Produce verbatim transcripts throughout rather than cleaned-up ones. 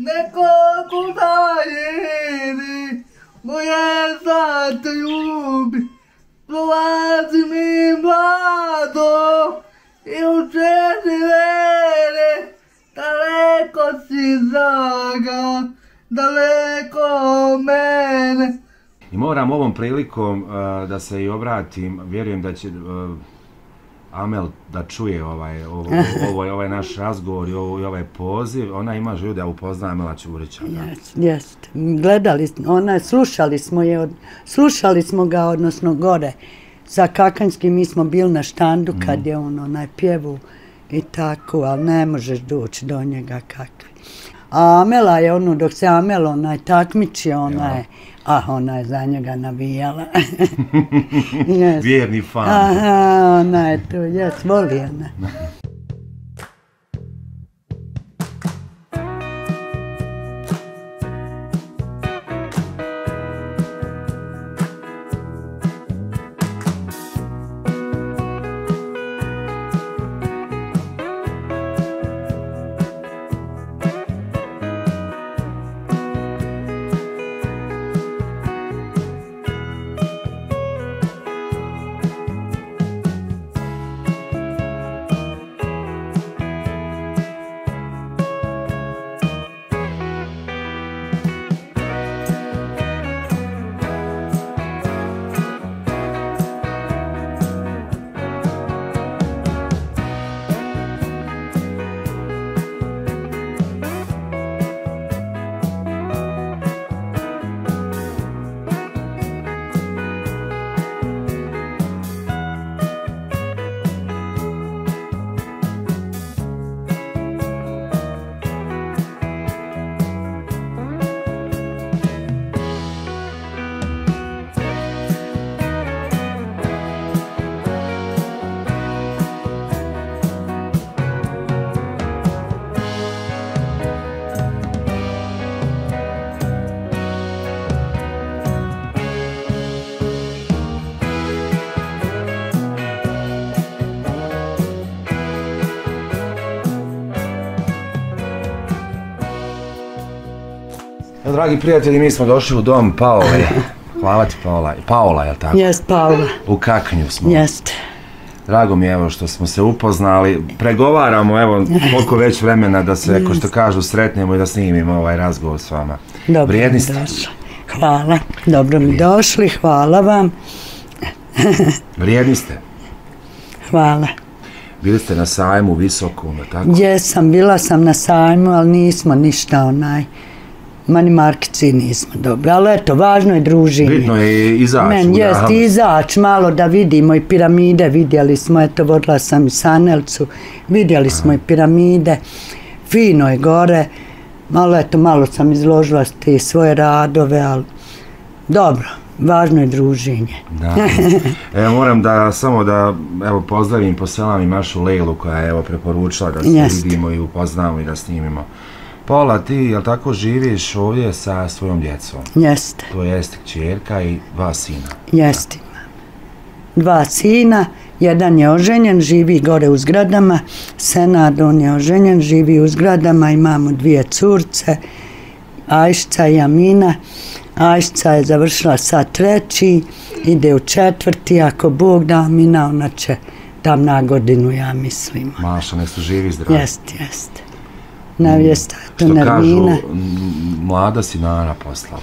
Neka kuda jedi, moje zate ljubi, prolazi mi mlado i u četiri vere, daleko si zaga, daleko mene. I moram ovom prilikom uh, da se i obratim, vjerujem da će uh, Amel da čuje ovaj, ovo, ovo, ovaj naš razgovor i ovo, ovaj poziv. Ona ima želju da upozna Amela Čugurića. Jeste, jeste. Gledali, ona, slušali, smo je, slušali smo ga, odnosno gore. Za Kakanjski mi smo bili na štandu kad je on onaj pjevu i tako, ali ne možeš doći do njega kakvi. A Amela je ono, dok se Amel onaj takmiči, ona je... Ah, ona je za njega navijala. Yes. Vjerni fan. Aha, ona je tu, jes, voli ona. Dragi prijatelji, mi smo došli u dom Paole. Hvala ti, Paola. Paola, je li tako? Jest, Paola. U Kaknju smo. Jest. Drago mi je, evo, što smo se upoznali. Pregovaramo, evo, koliko već vremena da se, ko što kažu, sretnemo i da snimimo ovaj razgovor s vama. Dobro mi došli. Hvala. Dobro mi došli, hvala vam. Vrijedni ste. Hvala. Bili ste na sajmu u Visokom, je li tako? Jesam, bila sam na sajmu, ali nismo ništa onaj... Mani markici nismo dobro, ali eto, važno je druženje. Bitno je izaći. Men, jest, izaći malo da vidimo i piramide, vidjeli smo, eto, vodila sam i Sanelcu, vidjeli smo i piramide, fino je gore, malo, eto, malo sam izložila te svoje radove, ali dobro, važno je druženje. Da. Evo, moram da, samo da, evo, pozdravim, poselam Mašu Lejlu koja je, evo, preporučila da se vidimo i upoznamo i da snimimo. Paola, ti, jel tako, živiš ovdje sa svojom djecom? Jeste. To jeste kćerka i dva sina. Jeste, imam. Dva sina, jedan je oženjen, živi gore u zgradama, Senad, on je oženjen, živi u zgradama, imamo dvije curce, Ajšca i Amina. Ajšca je završila sa treći, ide u četvrti, ako Bog da, Amina, ona će tam na godinu, ja mislim. Maša, nek su živi zdravi. Jeste, jeste. Navjesta, to nervina. Što kažu, mlada si Nara poslala.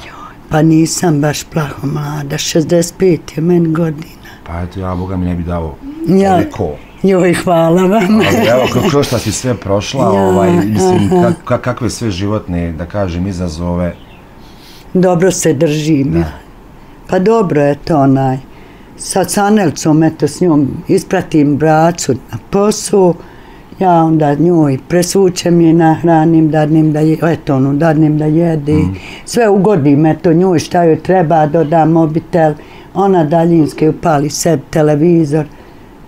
Pa nisam baš plaho mlada, šezdeset pet je meni godina. Pa eto, ja Boga mi ne bi dao toliko. Joj, hvala vam. Evo, kroz šta si sve prošla, mislim, kakve sve životne, da kažem, izazove. Dobro se držim ja. Pa dobro je to onaj. Sa Sanelcom, eto, s njom ispratim bracu na poslu. Ja onda njoj presučem je, nahranim, dadnim da jedi, eto ono, dadnim da jedi, sve ugodim, eto njoj šta joj treba, dodam mobitel, ona daljinski upali sebi televizor,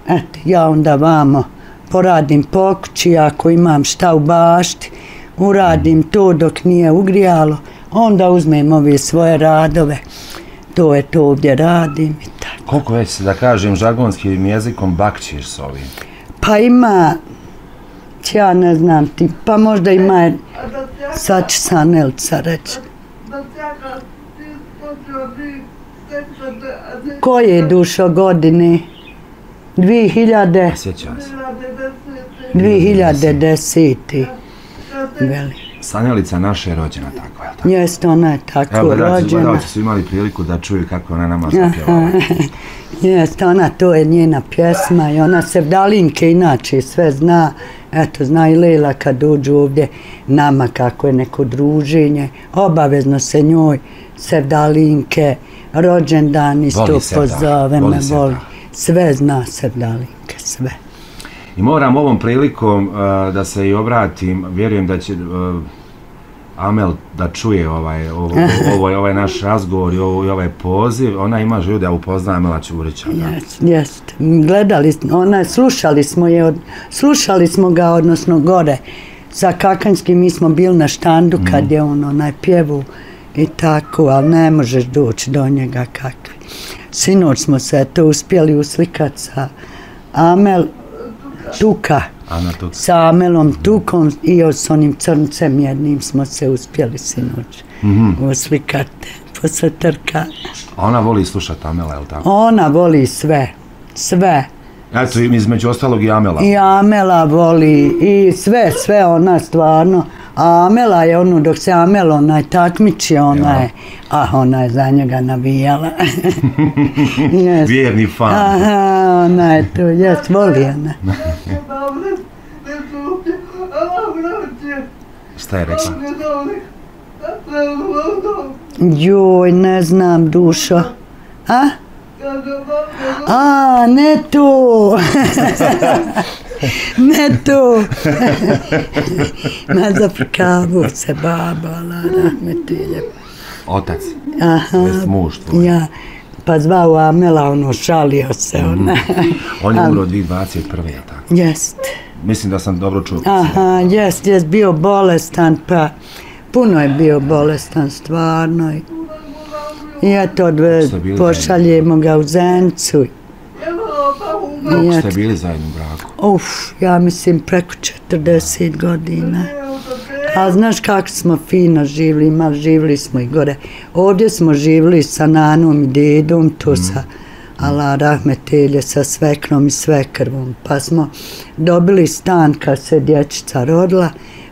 eto ja onda vamo poradim po kući, ako imam šta u bašti, uradim to dok nije ugrijalo, onda uzmem ove svoje radove, to je to ovdje radim i tako. Koliko već se, da kažem, žargonskim jezikom bakćiš s ovim? Pa ima... ja ne znam ti, pa možda ima, sad će Sanelca reći. Koje je dušo godine? dvije hiljade... Sjećam se. dvije hiljade desete. Sanelica naša je rođena tako, je li tako? Jeste, ona je tako rođena. Evo, gledalci su imali priliku da čuju kako ona nama zapjevala. Jeste, ona, to je njena pjesma i ona se vdalinke inače sve zna. Eto, zna i Lela kad uđu ovdje nama kako je neko druženje. Obavezno se njoj se vdalinke, rođendan isto pozove me, voli. Sve zna se vdalinke, sve. I moram ovom prilikom da se i obratim, vjerujem da će Amel da čuje ovaj naš razgovor i ovaj poziv. Ona ima želju da upozna Amela Čugurića. Jeste, gledali smo, slušali smo ga, odnosno gore. Za Kakanjski mi smo bili na štandu kad je on onaj pjevu i tako, ali ne možeš doći do njega kakvi. Sinoć smo se to uspjeli uslikati sa Amel Tuka, sa Amelom Tukom i s onim crncem jednim smo se uspjeli sinoć uslikati posle trka. A ona voli slušati Amela, je li tako? Ona voli sve, sve. Eto, između ostalog i Amela. I Amela voli i sve, sve ona stvarno. A Amela je ono, dok se Amel onaj takmiči, ona je, ah, ona je za njega navijala. Vjerni fan. Aha, ona je tu, jes, voli ona. Šta je rekla? Joj, ne znam, dušo. A? A, ne to! Ne to! Ma zaprikavu se baba, rahmetilje. Otac, bez muž tvoj. Pa zvao Amela, ono, šalio se. On je umro dvije hiljade dvadeset prve, je tako? Jest. Mislim da sam dobro čuo. Aha, jest, jest, bio bolestan, pa puno je bio bolestan, stvarno. I eto, pošaljemo ga u Zencu. Koliko ste bili zajedno u braku? Uf, ja mislim preko četrdeset godina. A znaš kako smo fino živili, malo živili smo i gore. Ovdje smo živili sa nanom i dedom, to sa Allah rahmetelje, sa svekrom i svekrvom. Pa smo dobili stan kad se dječica rodila,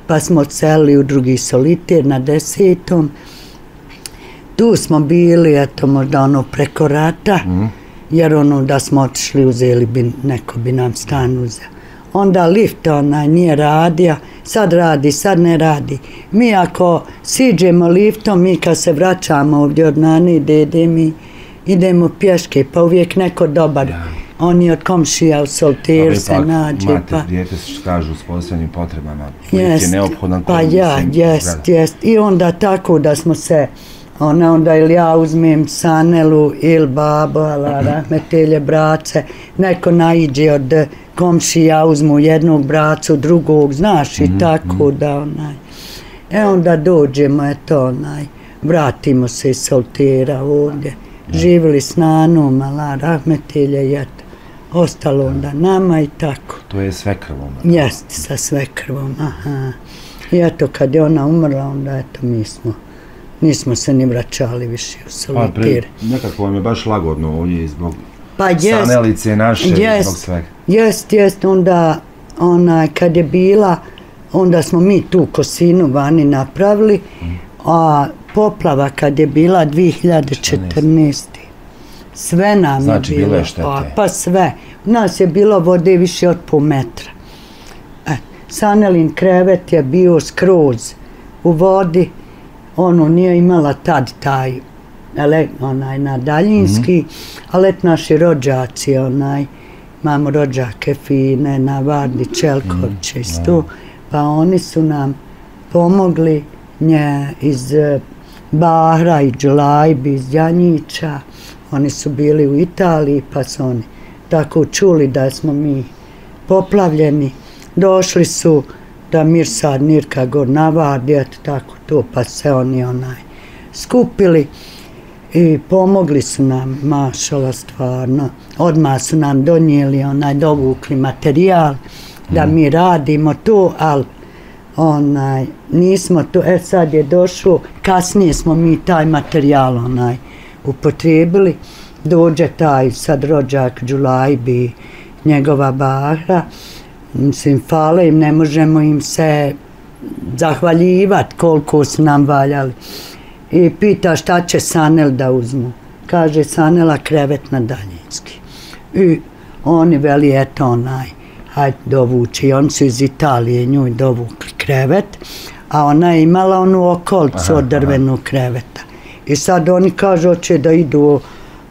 pa smo odselili u drugi solitir na desetom. Tu smo bili, eto, možda ono preko rata, jer ono da smo otišli, uzeli bi, neko bi nam stan uzeo. Onda lift onaj nije radio, sad radi, sad ne radi. Mi ako siđemo liftom, mi kad se vraćamo ovdje od nane i dede, mi idemo pješke, pa uvijek neko dobar. Oni od komšija u Solteru se nađe. Mate, djete se kažu s posebnim potrebama, uvijek je neophodan kodim se. Pa ja, jest, jest. I onda tako da smo se... Ona onda ili ja uzmem Sanelu ili babo, ala rahmetelje, brace, neko naiđe od komšija, uzmu jednog bracu, drugog, znaš, i tako da onaj. E onda dođemo, eto onaj, vratimo se iz Soltera ovdje, živili s nanom, ala rahmetelje, i eto, ostalo onda nama i tako. To je svekrvom? Jeste, sa svekrvom, aha. I eto, kad je ona umrla, onda eto mi smo... Nismo se ni vraćali više u Solotire. Nekako vam je baš lagodno ovdje zbog Sanelice naše i zbog svega. Jest, jest. Onda kad je bila, onda smo mi tu kosinu vani napravili, a poplava kad je bila dvije hiljade četrnaeste. Sve nam je bilo. Znači bilo je štete. Pa sve. U nas je bilo vode više od pol metra. Sanelin krevet je bio skroz u vodi. Ono, nije imala tad taj, onaj, na daljinski, ali et naši rođaci, onaj, imamo rođake fine, na Vardi, Čelkoviće, isto, pa oni su nam pomogli nje iz Bahra i Čulajbi, iz Janjića, oni su bili u Italiji, pa su oni tako čuli da smo mi poplavljeni, došli su da Mirsad, Nirka, Gornavad, eto tako to, pa se oni onaj skupili i pomogli su nam, mašala stvarno, odmah su nam donijeli onaj, dovukli materijal da mi radimo tu, ali onaj, nismo tu, e sad je došlo, kasnije smo mi taj materijal onaj upotrijebili, dođe taj sad rođak Čulajbi, njegova Bahra, mislim, fale im, ne možemo im se zahvaljivati koliko su nam valjali. I pita šta će Sanel da uzmu. Kaže Sanela krevet na daljinski. I oni veli, eto onaj, hajde dovuči. I oni su iz Italije nju dovukli krevet, a ona je imala onu okolcu od drvenog kreveta. I sad oni kažu, hoće da idu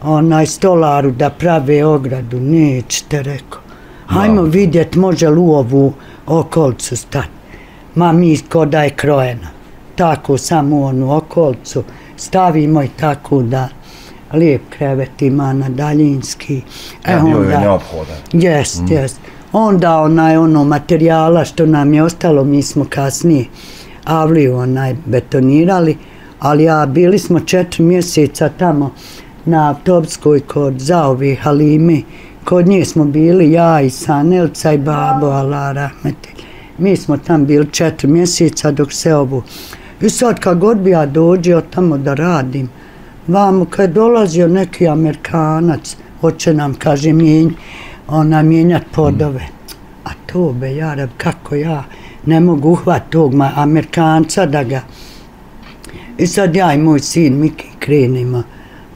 onaj stolaru da prave ogradu. Nećete, rekao. Hajmo vidjet, može li u ovu okolcu stati. Ma mi ko da je krojena. Tako samo onu okolcu stavimo i tako da lijep krevet ima na daljinski. Ja, bio je neophodan. Jest, jest. Onda onaj ono materijala što nam je ostalo, mi smo kasnije avliju onaj betonirali, ali ja bili smo četiri mjeseca tamo na Topskoj kod Zaovi Halime. Kod nje smo bili, ja i Sanelca i babo, Allah rahmetilj. Mi smo tam bili četiri mjeseca dok se ovu. I sad kad god bi ja dođeo tamo da radim, vamo kad je dolazio neki Amerikanac, hoće nam, kaže, ona mijenjat podove. A to be, Jarab, kako ja ne mogu uhvat tog Amerikanca da ga... I sad ja i moj sin Miki krenimo.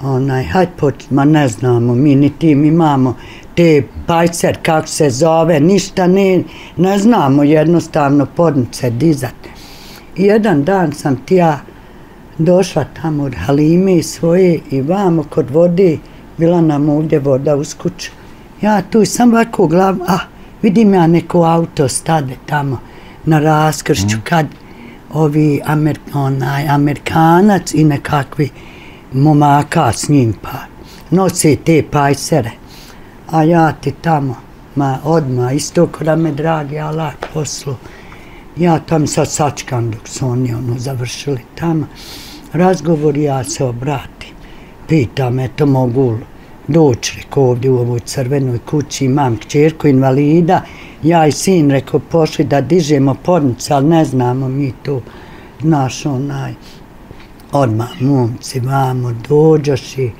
Onaj, hajde počet, ma ne znamo, mi ni tim imamo te pajser, kako se zove, ništa ne, ne znamo jednostavno podnice dizat. I jedan dan sam ti ja došla tamo od Halime svoje i vamo kod vode, bila nam ovdje voda uz kuću. Ja tu sam ovako u glavu, ah, vidim ja neko auto stade tamo na raskršću kad ovi Amer, onaj, Amerikanac i nekakvi momaka s njim par. Nosi te pajsere. A ja ti tamo, ma odmah, isto kada me dragi Allah poslu. Ja tam sad sačkam dok su oni ono završili tamo. Razgovor, ja se obratim. Pitam, eto mogu doći, reko, ovdje u ovoj crvenoj kući imam kćerku invalida. Ja i sin, reko, pošli da dižemo podnice, ali ne znamo mi tu naš onaj. Odmah, momci, vamo, dođoš i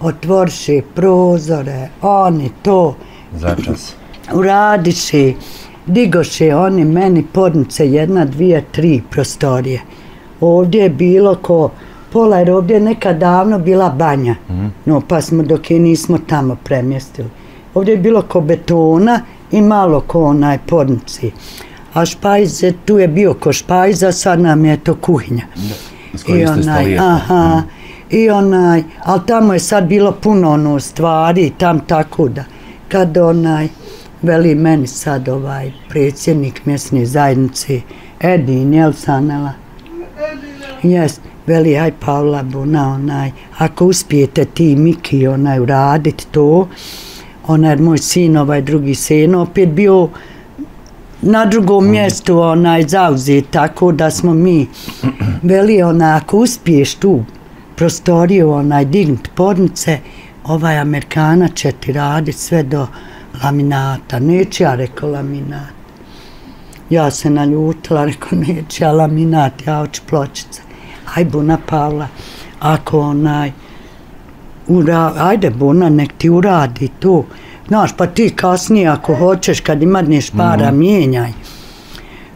otvoriš prozore, oni to uradiš i digoš i oni meni podnice, jedna, dvije, tri prostorije. Ovdje je bilo ko pola, jer ovdje je nekad davno bila banja, no pa smo dok je nismo tamo premjestili. Ovdje je bilo ko betona i malo ko onaj podnici. A špajze, tu je bio ko špajza, sad nam je to kuhinja. I onaj, aha, i onaj, ali tamo je sad bilo puno ono stvari, tam tako da, kad onaj, veli meni sad ovaj predsjednik mjesne zajednice, Edin, jel Sanela? Jes, veli, aj Paola, Buna, onaj, ako uspijete ti Miki, onaj, uraditi to, onaj, moj sin, ovaj drugi sin, opet bio na drugom mjestu, onaj, zauzet, tako da smo mi, veli, onaj, ako uspiješ tu prostoriju, onaj, dignut podnice, ovaj Amerikana će ti radit sve do laminata. Neću, ja rekao, laminat. Ja se naljutila, rekao, neću ja laminat, ja hoću pločice. Aj, Buna, Pavla, ako onaj, ajde, Buna, nek ti uradi to. Znaš, pa ti kasnije, ako hoćeš, kad imadneš para, mijenjaj.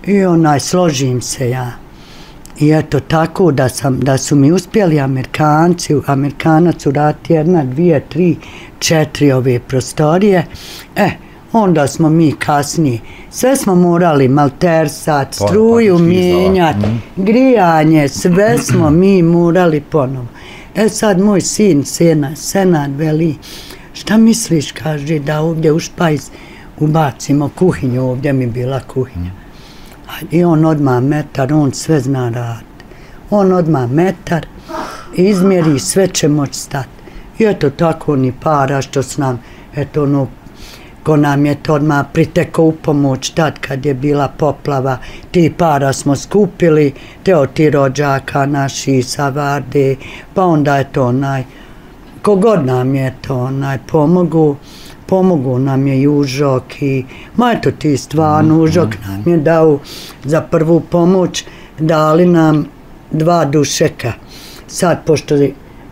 I onaj, složim se ja. I eto, tako da sam, da su mi uspjeli Amerikanci, Amerikanac urati jedna, dvije, tri, četiri ove prostorije. E, onda smo mi kasnije, sve smo morali maltersat, struju mijenjat, grijanje, sve smo mi morali ponovo. E sad, moj sin, Senad, veli, šta misliš, kaže, da ovdje u špajz ubacimo kuhinju, ovdje mi bila kuhinja. I on odmah metar, on sve zna rad. On odmah metar, izmjeri, sve će moći stati. I eto tako ni para što s nam, eto ono, ko nam je to odmah priteko u pomoć tad kad je bila poplava. Ti para smo skupili, te od ti rođaka naši sa Varde, pa onda je to onaj, kogod nam je to onaj pomogu, Pomogao nam je i užak i, ma eto ti stvarno, užak nam je dao za prvu pomoć, dali nam dva dušeka. Sad, pošto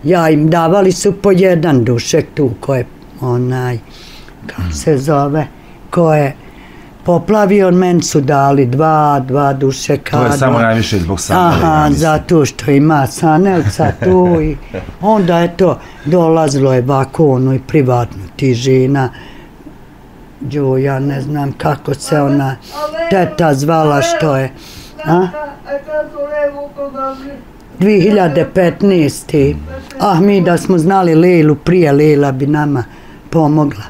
ja im davali su po jedan dušek tu, ko je onaj, kako se zove, ko je poplavio, meni su dali dva, dva dušeka. To je samo najviše zbog Sanela. Aha, zato što ima Sanelca tu i onda je to, dolazilo je ovako ono i privatno tižina. Đo, ja ne znam kako se ona teta zvala što je. A? dvije hiljade petnaeste. Ah, mi da smo znali Lelu prije, Lela bi nama pomogla.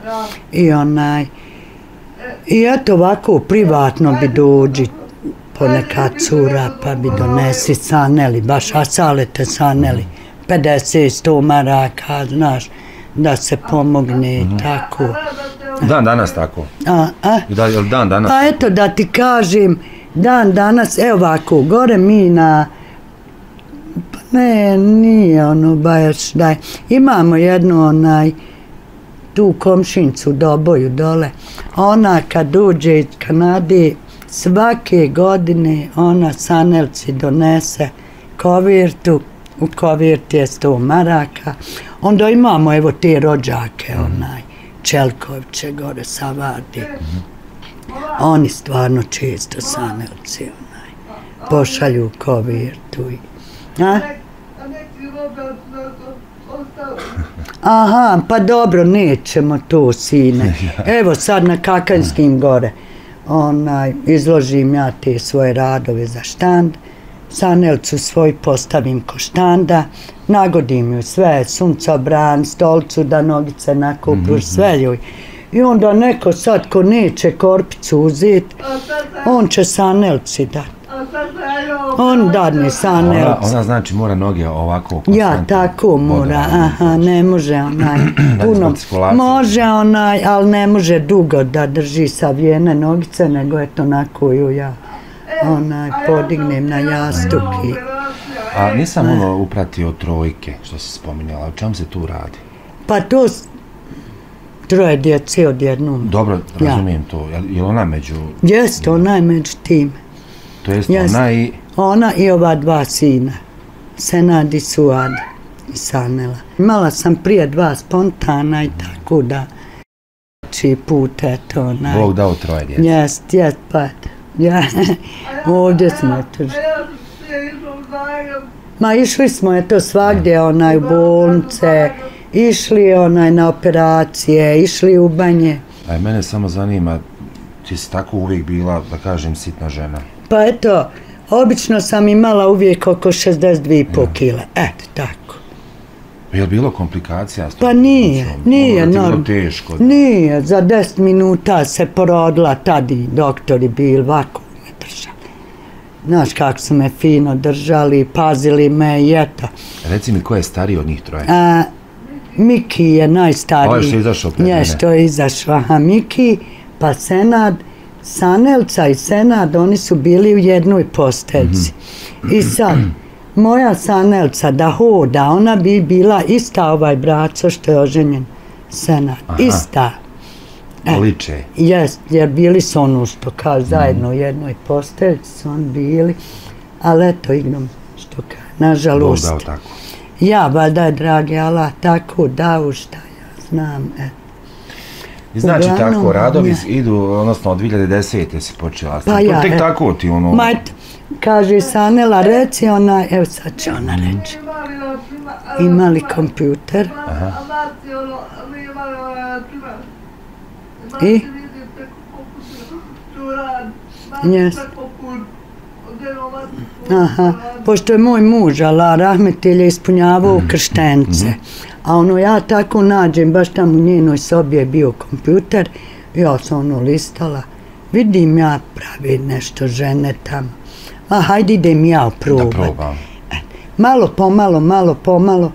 I onaj... I eto ovako, privatno bi dođi poneka cura, pa bi donesi Saneli, baš asalete Saneli, pedeset sto maraka, znaš, da se pomogne i tako. Dan danas tako? A, a? Dan danas? Pa eto da ti kažem, dan danas, evo ovako, gore mi na, pa ne, nije ono, baš da je, imamo jednu onaj, tu komšinicu u Doboju dole, ona kad dođe iz Kanade, svake godine ona Sanelci donese kovirtu, u kovirti je sto maraka, onda imamo evo te rođake, onaj, Čelkoviće gore sa Vardi, oni stvarno često Sanelci, onaj, pošalju kovirtu i, a? Aha, pa dobro, nećemo to, sine. Evo sad na Kakanjskim gore. Izložim ja te svoje radove za štand. Sanelcu svoj postavim ko štanda. Nagodim joj sve, suncobran, stolcu da nogice nakupuš, sve joj. I onda neko sad ko neće korpicu uzeti, on će Sanelci dati. On dadne Sanelci. Ona znači mora noge ovako... Ja, tako mora, aha, ne može onaj puno... Može onaj, ali ne može dugo da drži savijene nogice, nego eto onako ju ja onaj podignem na jastuk i... A nisam ono upratio trojke, što si spominjala, o čemu se tu radi? Pa to... Troje djece odjednom. Dobro, razumijem to, je li ona među... Jeste, ona je među tim. To jest ona i... Ona i ova dva sina, Senad i Suad i Sanela. Imala sam prije dva spontana i tako da... Či put, eto, onaj... Bog dao troje djece. Jest, jest, pa... Ovdje smo, eto... Ma išli smo, eto, svakdje, onaj, u bolnice, išli, onaj, na operacije, išli u banje. A mene samo zanima, ti si tako uvijek bila, da kažem, sitna žena. Pa eto, obično sam imala uvijek oko šezdeset dva i pol kile, eto tako. Je li bilo komplikacija? Pa nije, nije, nije, za deset minuta se porodila, tad i doktori bili, ovako me držali. Znaš kako su me fino držali, pazili me i eto. Reci mi, ko je stariji od njih troje? Miki je najstariji. Ovo je što je izašao pred mene. Je što je izašao, aha, Miki, pa Senad. Sanelca i Senad, oni su bili u jednoj posteljci. I sad, moja Sanelca da hoda, ona bi bila ista ovaj braco što je oženjen Senad. Ista. Liče. Jest, jer bili su ono što kao zajedno u jednoj posteljci su oni bili, ali eto, igrom što kao, nažalost. Bog dao tako. Ja, valjda je, dragi Allah, tako dao šta ja znam, eto. Znači tako, radovi idu, odnosno od dvije hiljade desete si počela. Pa ja, tek tako ti ono... Majte, kaže Sanela, reci ona, evo sad će ona reći. Imali kompjuter. I? Jes. Aha, pošto je moj muž, Allah rahmetillah, ispunjavao krštence. A ono, ja tako nađem, baš tamo u njenoj sobi je bio kompjuter, ja sam ono listala, vidim ja pravi nešto žene tamo. A hajde idem ja probati. Malo pomalo, malo pomalo,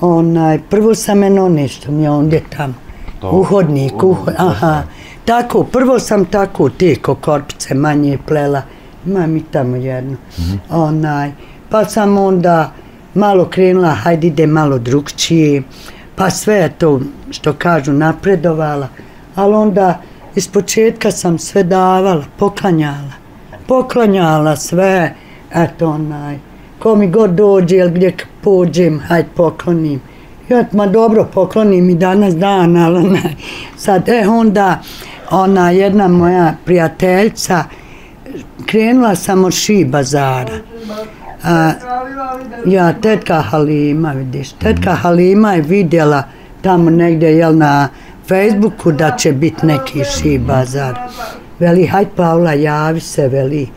onaj, prvo sam eno nešto mi je ondje tamo, uhodnik, aha, tako, prvo sam tako te kokorpice manje plela, imam i tamo jedno, onaj, pa sam onda malo krenula, hajde ide malo drugčije, pa sve je to, što kažu, napredovala, ali onda iz početka sam sve davala, poklanjala, poklanjala sve, eto onaj, ko mi god dođe ili gdje pođem, hajde poklonim. Ja, ma dobro, poklonim i danas dan, ali onaj, sad, eh, onda, ona jedna moja prijateljica, krenula sam od Ši bazara. A, ja, tetka Halima, vidiš, tetka Halima je vidjela tamo negdje, jel, na Facebooku da će biti neki Ši bazar. Veli, hajde Paola, javi se, veli,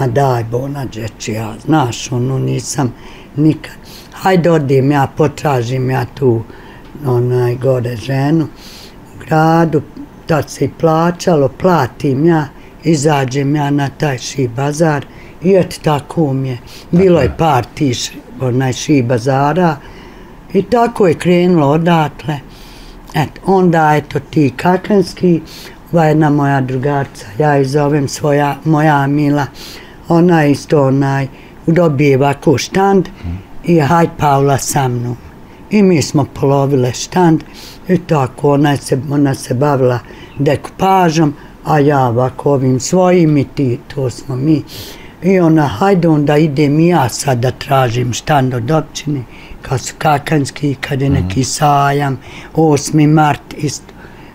ma daj Bona dječi, ja, znaš, ono, nisam nikad. Hajde odim, ja potražim, ja tu, onaj, gore ženu u gradu, tad se i plaćalo, platim ja, izađem ja na taj Ši bazar i eto tako mi je. Bilo je par tiš, onaj Ši bazara i tako je krenulo odatle. Eto, onda eto ti kakanski, ova jedna moja drugarca, ja je zovem svoja, moja Mila, ona isto onaj, dobije ovako štand i haj Paula sa mnom. I mi smo polovile štand i tako, ona se, ona se bavila dekupažom, a ja ovako ovim svojim i ti, to smo mi. I ona, hajde onda idem i ja sad da tražim štand od općine, kad su kakanjski, kad je neki sajam, osmi mart isto.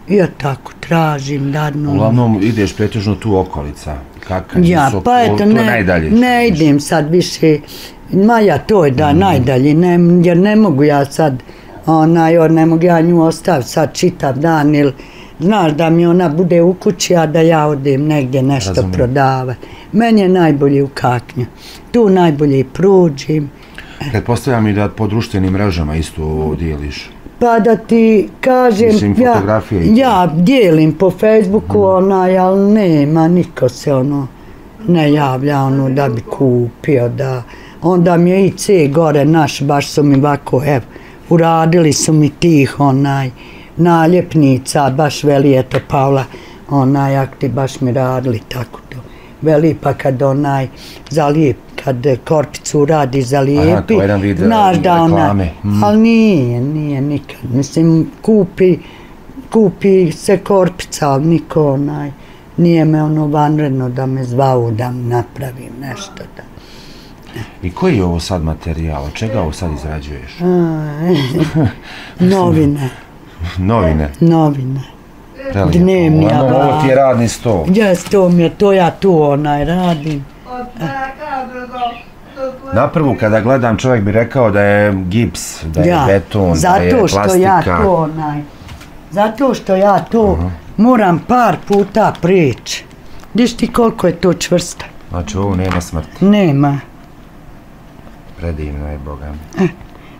I ja tako tražim, dadno. Uglavnom ideš pretežno tu okolica, Kakanj, Visoko, to najdalje? Ne idem sad više, Maja to je da najdalje, jer ne mogu ja sad, onaj, ne mogu ja nju ostaviti sad čitav dan, ili znaš da mi ona bude u kući, a da ja odem negdje nešto prodavati. Meni je najbolje u Kaknju. Tu najbolje prođem. Kad postavljam i da po društvenim mrežama isto dijeliš? Pa da ti kažem... Mislim, fotografije i to? Ja dijelim po Facebooku, onaj, ali nema, niko se ono ne javlja, ono, da bi kupio, da... Onda mi je i C gore naš, baš su mi ovako, evo, uradili su mi tih, onaj... naljepnica, baš veli, eto, Paula, onaj, akti baš mi radili tako to. Veli, pa kad onaj zalijep, kad korpicu radi zalijepi, znaš da onaj, ali nije, nije nikad. Mislim, kupi, kupi se korpica, ali niko onaj, nije me ono vanredno da me zvao da napravim nešto da. I koji je ovo sad materijal, od čega ovo sad izrađuješ? Novine. Novine? Novine. Dnevni avara. Ovo ti je radni stol. Jes, to mi je, to ja tu onaj radim. Naprvu kada gledam, čovjek bi rekao da je gips, da je beton, da je plastika. Zato što ja to onaj, zato što ja to moram par puta preći. Vidiš ti koliko je to čvrsto. Znači ovo nema smrti? Nema. Predivno je, Boga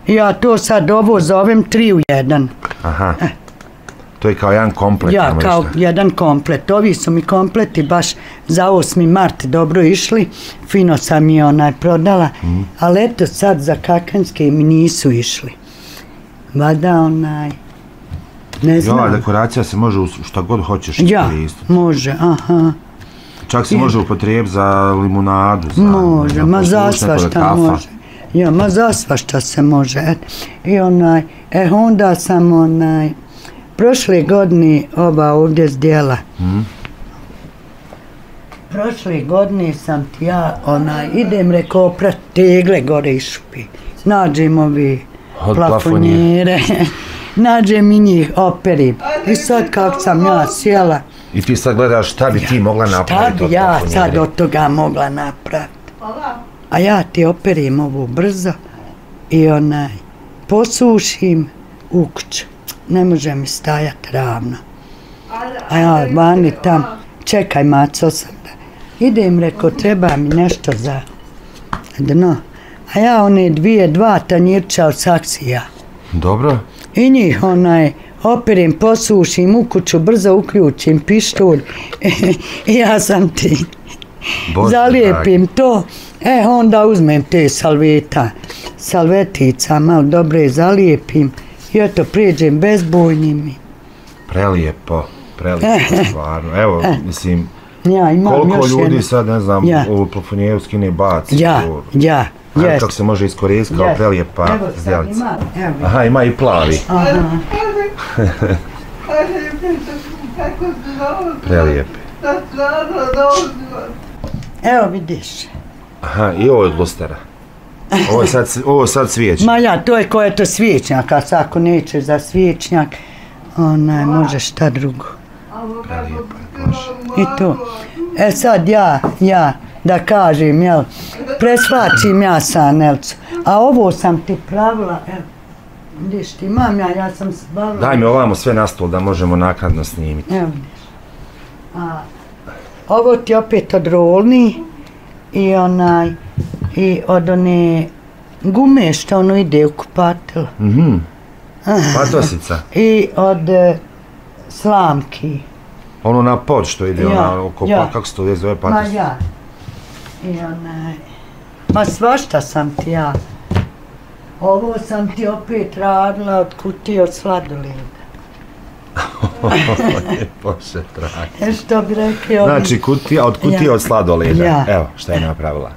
mi. Ja to sad ovo zovem tri u jedan. Aha, to je kao jedan komplet. Ja, kao jedan komplet. Ovi su mi kompleti baš za osmi mart dobro išli. Fino sam je onaj prodala. Ali eto sad za kakanjske mi nisu išli. Vada onaj, ne znam. I ova dekoracija se može šta god hoćeš koristiti. Ja, može, aha. Čak se može upotrijebiti za limunadu. Može, ma za svašta može. Ja, ma za svašta se može. I onaj, eh, onda sam onaj, prošle godine ova ovdje zdjela. Prošle godine sam ti ja, onaj, idem reko oprat tegle gore i šupi. Nađem ovi plafonjere, nađem i njih operim. I sad kako sam ja sjela. I ti sad gledaš šta bi ti mogla napraviti od plafonjere? Šta bi ja sad od toga mogla napraviti? A ja ti operim ovo brzo i onaj, posušim u kuću. Ne može mi stajati ravno. A ja vani tam, čekaj maco sam da. Idem, reko, treba mi nešto za dno. A ja one dvije, dva tanjirča od saksija. Dobro. I njih onaj, operim, posušim u kuću, brzo uključim pištolj. I ja sam ti. Zalijepim to. E, onda uzmem te salveta, salvetica, malo dobre zalijepim i eto, prijeđem bezbojnimi. Prelijepo, prelijepo, stvarno. Evo, mislim, koliko ljudi sad, ne znam, ovo plafonjevski ne baci. Ja, ja, Čak se može iskoristiti kao prelijepa zdjelica. Aha, ima i plavi. Prelijepi. Evo vidiš. Aha, i ovo je od lustera. Ovo je sad svijećnjak. Ma ja, to je ko je to svijećnjak, a sad ako nećeš za svijećnjak, onaj, može šta drugo. Prelijepa je, može. I to. E sad ja, ja, da kažem, jel, presvačim ja Sanelcu, a ovo sam ti pravila, evo, vidiš ti, imam ja, ja sam svalila. Daj mi ovamo sve na stol da možemo naknadno snimiti. Evo, vidiš. A ovo ti opet od rolni i onaj, i od one gume što ono ide u kupatilo. Mhm, patosica. I od slamki. Ono na pod što ide, kako se to uvijek zove patosica? Ma ja. I onaj, ma svašta sam ti ja. Ovo sam ti opet radila od kutije od sladoleda. Bože, dragi. Što bi rekli ovdje? Znači, od kutije od sladoleda. Evo, šta je napravila.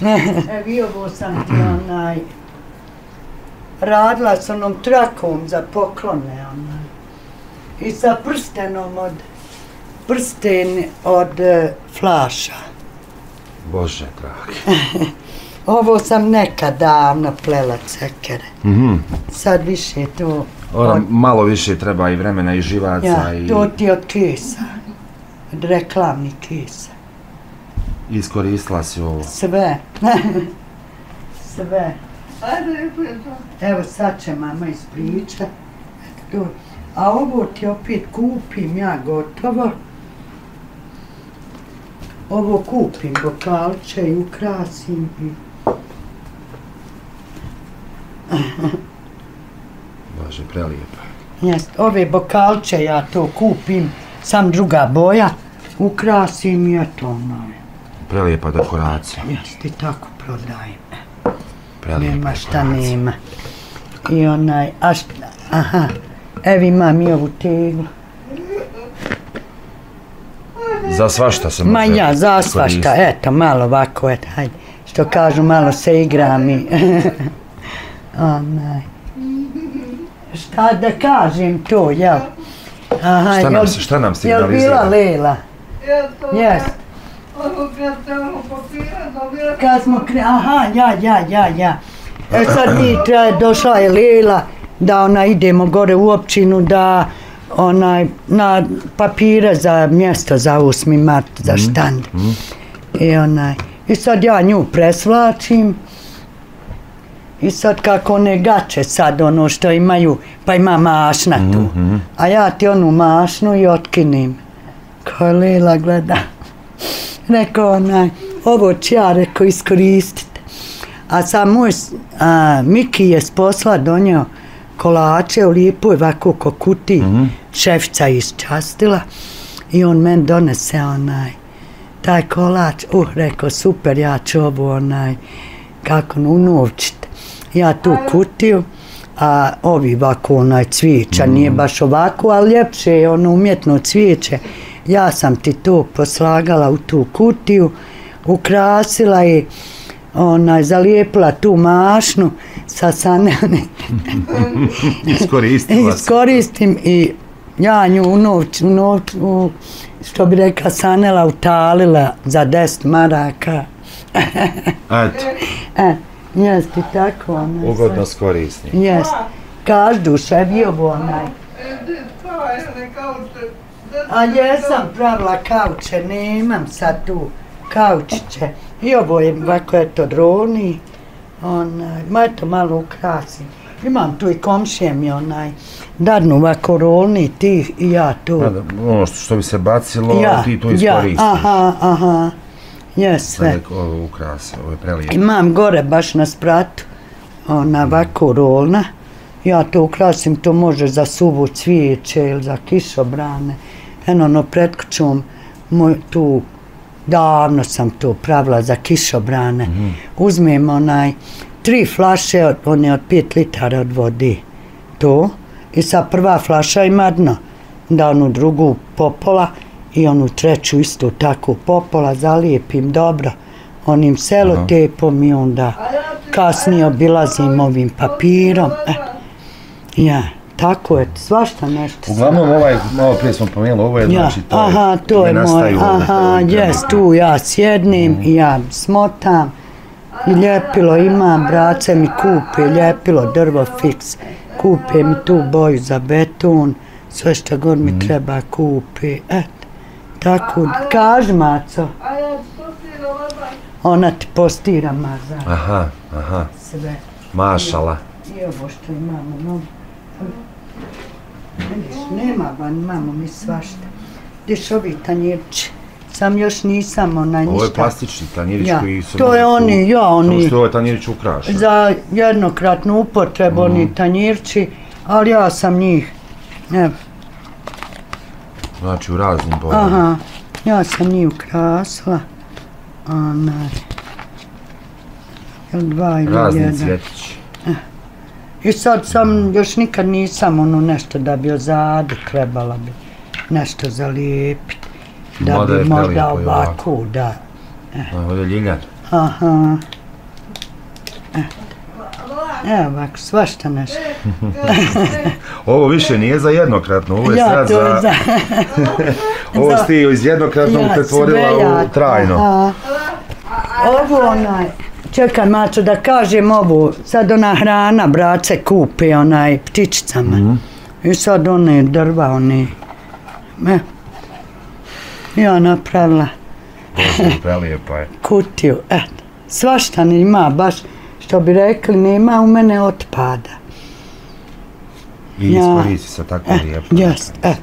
Evo i ovo sam ti onaj, radila s onom trakom za poklone, onaj. I sa prstenom od, prsten od flaša. Bože, dragi. Ovo sam nekad davno plela cekere. Sad više je to... Malo više treba i vremena i živaca i... To ti je od kesa. Od reklamnih kesa. Iskoristila si ovo? Sve. Sve. Evo sad će mama ispričati. A ovo ti opet kupim ja gotovo. Ovo kupim bokalče i ukrasim i... Bože, prelijepo. Ove bokalče ja to kupim, sam druga boja, ukrasim i eto ono je. Prelijepa dekoracija. Jes, ti tako prodajem. Prelijepa dekoracija. Nema šta nema. I onaj, a šta, aha, evo imam i ovu teglu. Za svašta se može koristiti. Ma ja, za svašta, eto, malo ovako, eto, hajde. Što kažu, malo se igram i... Onaj... Šta da kažem to, jel? Šta nam se izgleda? Jel bila Lela? Jes. Kad smo kre... Aha, ja, ja, ja, ja. E sad mi došla je Lela da ona idemo gore u općinu da onaj, na papire za mjesto za osmi mart, za štand. I onaj, i sad ja nju presvlačim. I sad kako one gače sad ono što imaju, pa ima mašna tu. A ja ti onu mašnu i otkinim. Ko je Lela gleda. Rekao onaj, ovo ću ja, rekao, iskoristite. A sad moj, Miki je s posla donio kolače u lijepu je ovako ko kuti, šefica isčastila i on meni donese onaj, taj kolač, uh, rekao, super, ja ću ovu onaj, kako unovčit. Ja tu kutiju, a ovi ovako onaj cvijeća, nije baš ovako, ali ljepše je ono umjetno cvijeće. Ja sam ti to poslagala u tu kutiju, ukrasila je, onaj, zalijepila tu mašnu sa Sanele. Iskoristila se. Iskoristim i ja nju u novcu, što bi rekla Sanela, utalila za deset maraka. Eto. Jes ti tako, onaj. Ugodno skoristim. Jes. Každu ševiovo, onaj. A jesam pravila kauče, nemam sad tu kaučiće. I ovo je ovako, eto, droni, ma eto, malo ukrasim. Imam tu i komšije mi onaj, dadnu ovako rolni, ti i ja tu. Ono što bi se bacilo, ti tu iskoristiš. Aha, aha, je sve. Ovo ukrasi, ovo je prelijepo. Imam gore baš na spratu, ona ovako rolna, ja to ukrasim, to može za suvo cvijeće ili za kišobrane. Eno, ono, pred kućom tu davno sam to pravila za kišobrane. Uzmem onaj tri flaše, one od pet litara od vodi. To. I sad prva flaša ima dno. Da onu drugu popola i onu treću isto tako popola zalijepim dobro. onim selotepom i onda kasnije obilazim ovim papirom. Ja, tako je, svašta nešto. Uglavnom ovaj, malo prije smo pomenuli, ovo je znači to. Aha, to je moj, aha, jes, tu ja sjednim i ja smotam. I ljepilo imam, brace mi kupe, ljepilo, drvo fiks, kupe mi tu boju za beton, sve što god mi treba kupe, eto, tako, kaži maco, ona ti postira maza. Aha, aha, mašala. I ovo što imamo, no, vidiš, nema van, imamo mi svašta, vidiš ovi tanjirči. Sam još nisam ona ništa. Ovo je plastični tanjirić koji su... To je oni, ja, oni... Samo što je ovaj tanjirić ukrašen. Za jednokratnu upotrebu oni tanjirči, ali ja sam njih, evo. Znači u raznim bojima. Aha, ja sam njih ukrasla. Onaj... Jel dva ili jedan. Razni cvjetići. I sad sam, još nikad nisam ono nešto da bi ozadu trebala bi nešto zalijepiti. Da bi možda ovako, da. Ovo je ljiljan. Aha. Evo ovako, svašta nešto. Ovo više nije za jednokratno, ovo je sad za... Ovo si ti iz jednokratnog pretvorila u trajno. Ovo onaj, čekaj mačo da kažem ovo, sad ona hrana brace kupe onaj ptičicama. I sad one drva, one... Ja napravila kutiju, eto, svašta nema, baš što bi rekli, nema u mene otpada. I iskoristi se tako lijepo. Jeste, eto.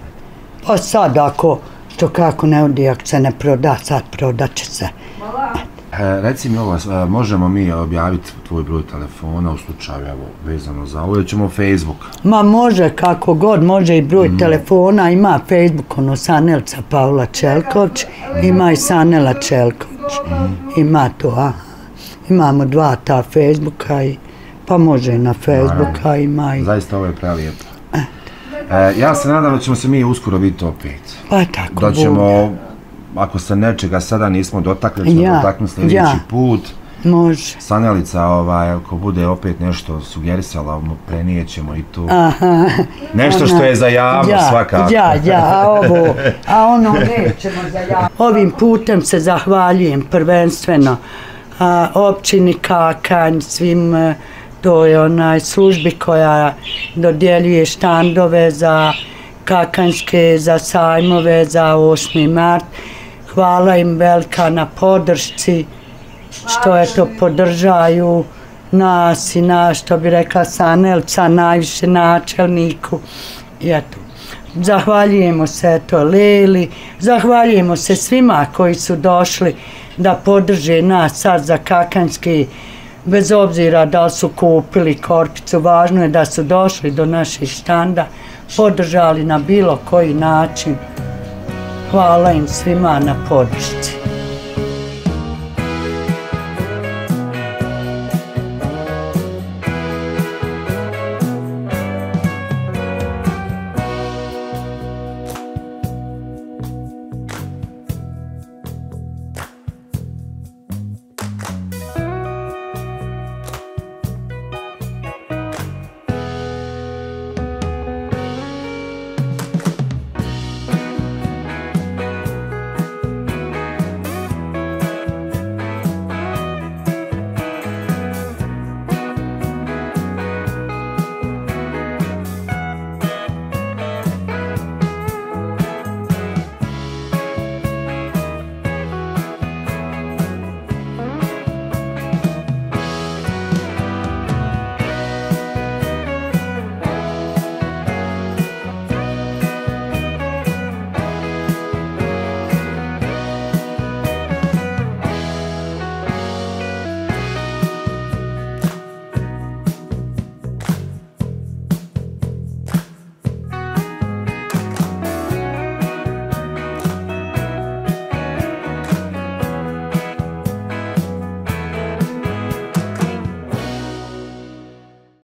Pa sad ako, što kako ne odi, ako se ne proda, sad prodat će se. Reci mi ovo, možemo mi objaviti tvoj broj telefona u slučaju, evo, vezano za ovo, ili ćemo Facebook? Ma može, kako god, može i broj telefona, ima Facebook, ono, Sanelca Paola Čelković, ima i Sanela Čelković, ima to, a, imamo dva ta Facebooka, pa može i na Facebooka, ima i... Zaista ovo je prelijepo. Ja se nadam da ćemo se mi uskoro vidjeti opet. Pa tako, budem. Ako se nečega sada nismo dotakli, ćemo dotaknu sljedeći put. Može. Sanelica, ako bude opet nešto sugerisala, prenijet ćemo i tu. Nešto što je za javnost svakako. Ja, ja, a ovo, a ono nećemo za javnost. Ovim putem se zahvaljujem prvenstveno općini Kakanj, svim, to je onaj službi koja dodjeljuje štandove za kakanjske, za sajmove, za osmi mart. Hvala im velika na podršci, što je to podržaju nas i naš, što bi rekla Sanelca, najviše načelniku. I eto, zahvaljujemo se to Leli, zahvaljujemo se svima koji su došli da podrže nas sad za kakanjski, bez obzira da li su kupili korpicu, važno je da su došli do naših štanda, podržali na bilo koji način. Hvala im svima na podršci.